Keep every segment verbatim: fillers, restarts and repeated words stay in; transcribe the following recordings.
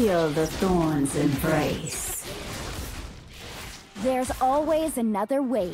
Feel the thorns embrace. There's always another way.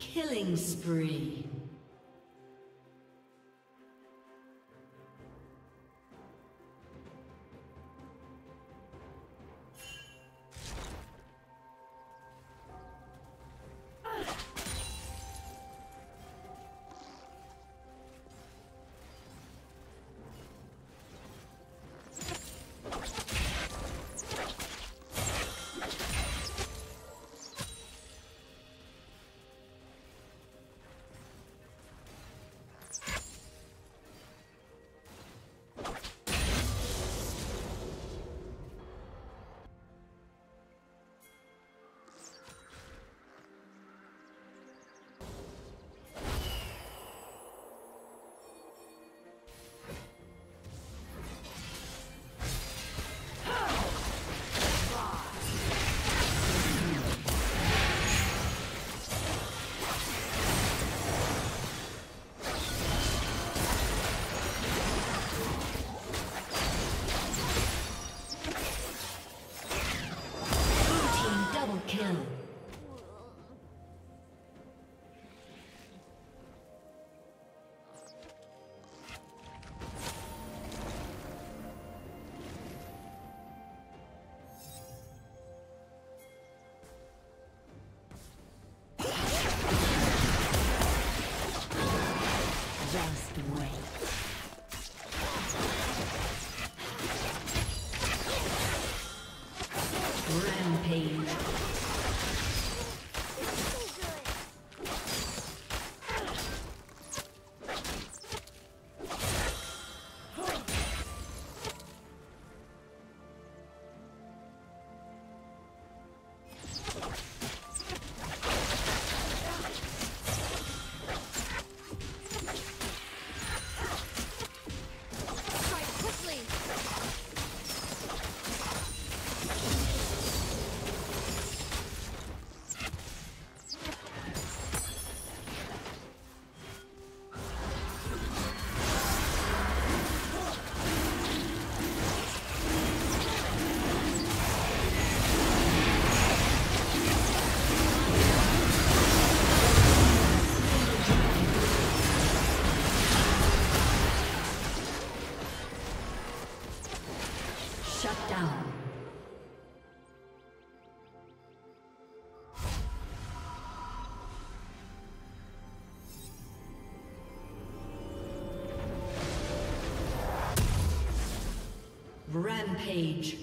Killing spree. Shut down. Rampage.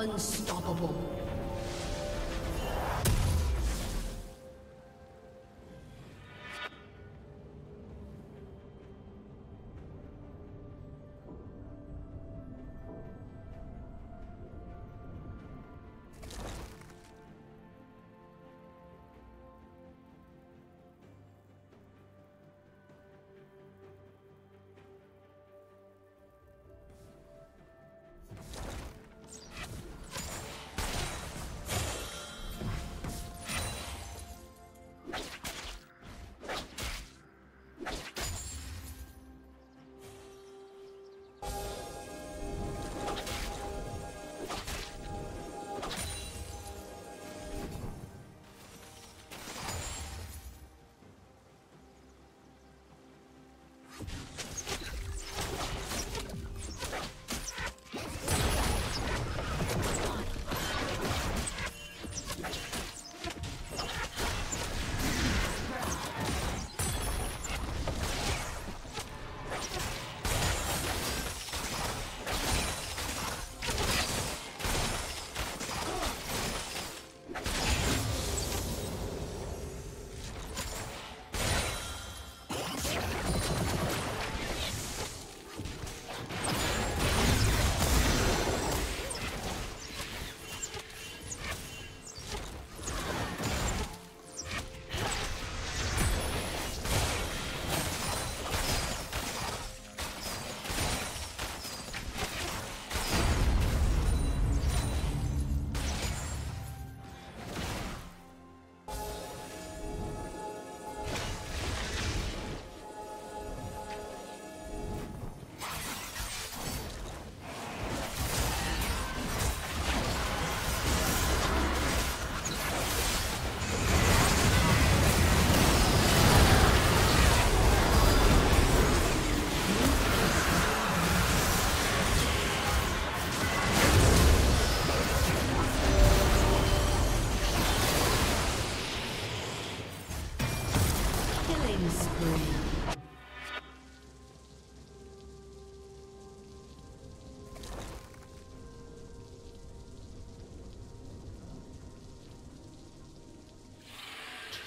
Unstoppable.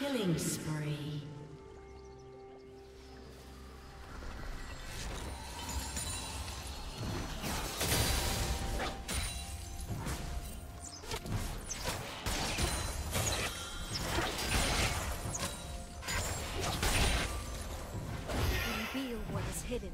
Killing spree. Reveal what is hidden.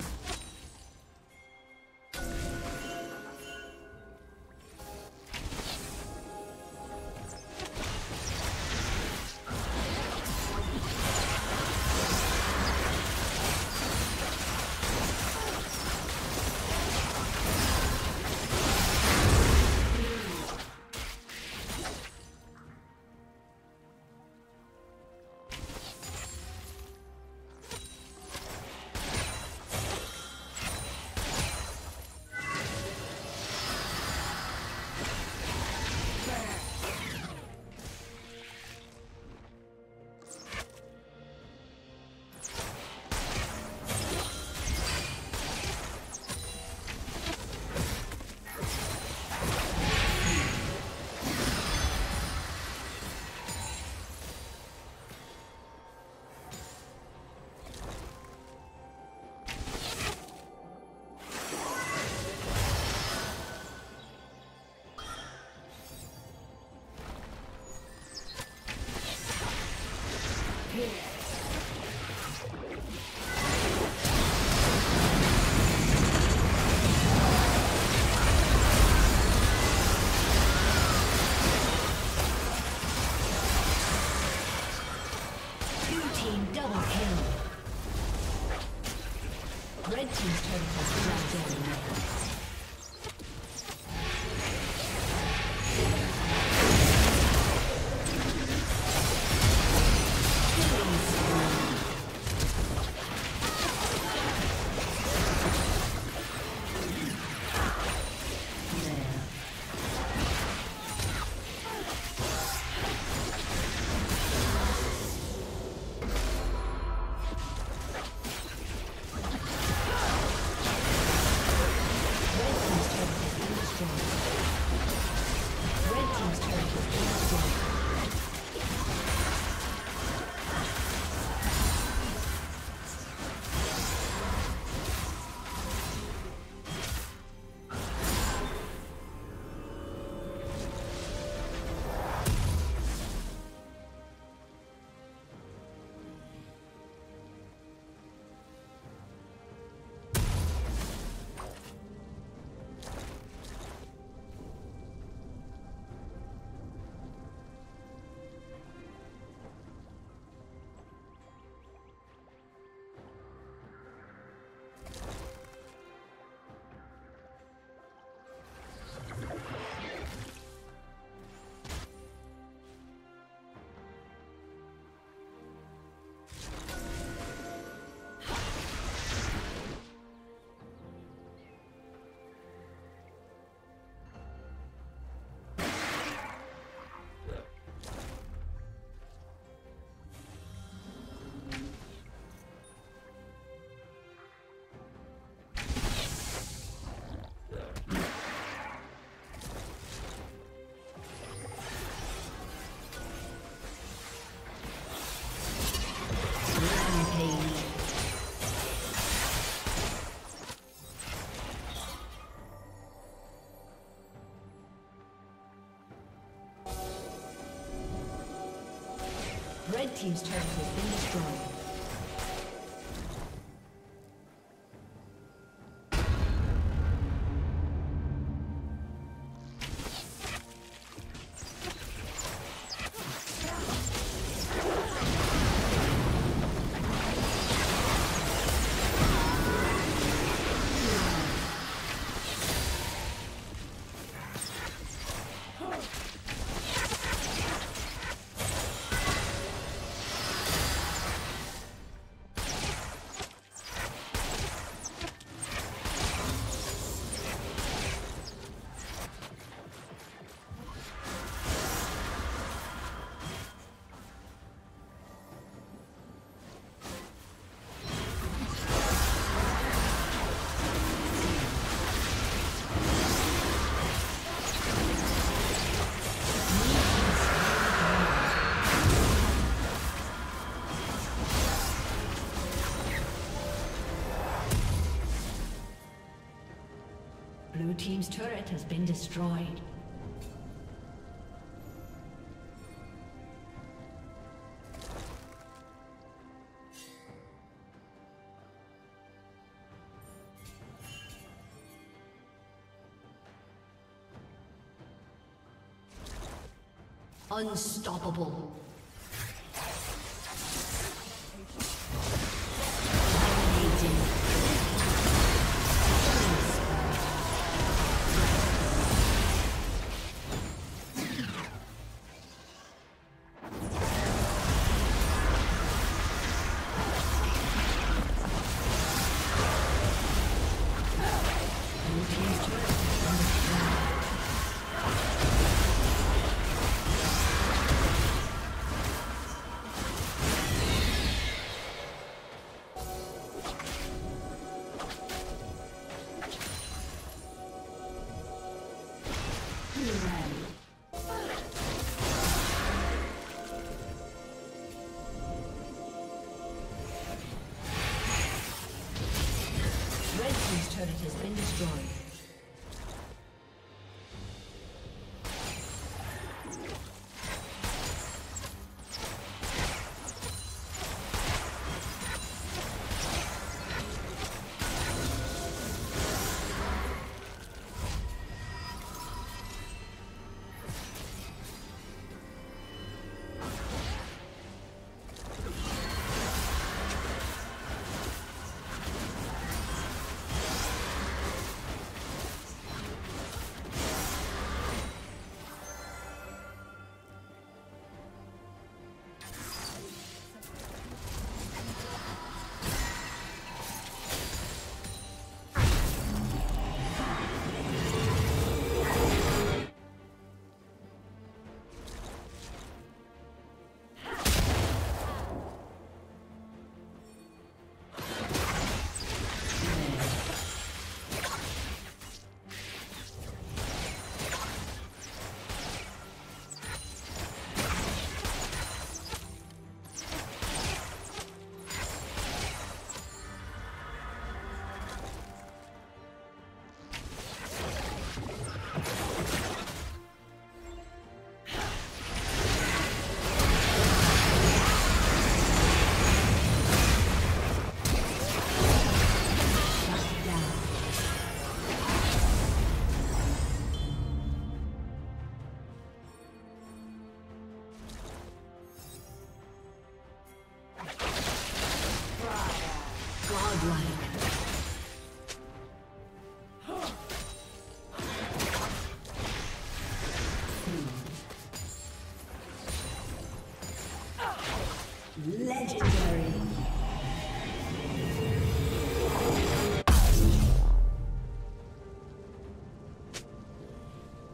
Red team's turret has been knocked down. Red team's turret has been destroyed. team's turret has been destroyed. Unstoppable.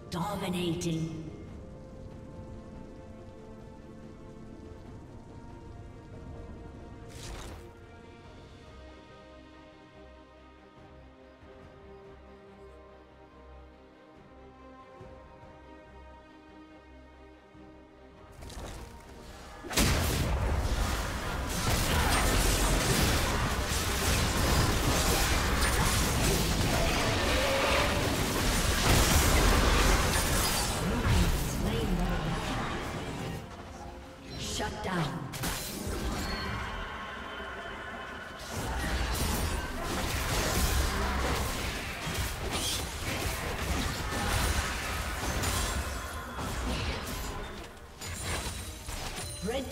Dominating. Shut down. Red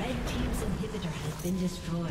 Red team's inhibitor has been destroyed.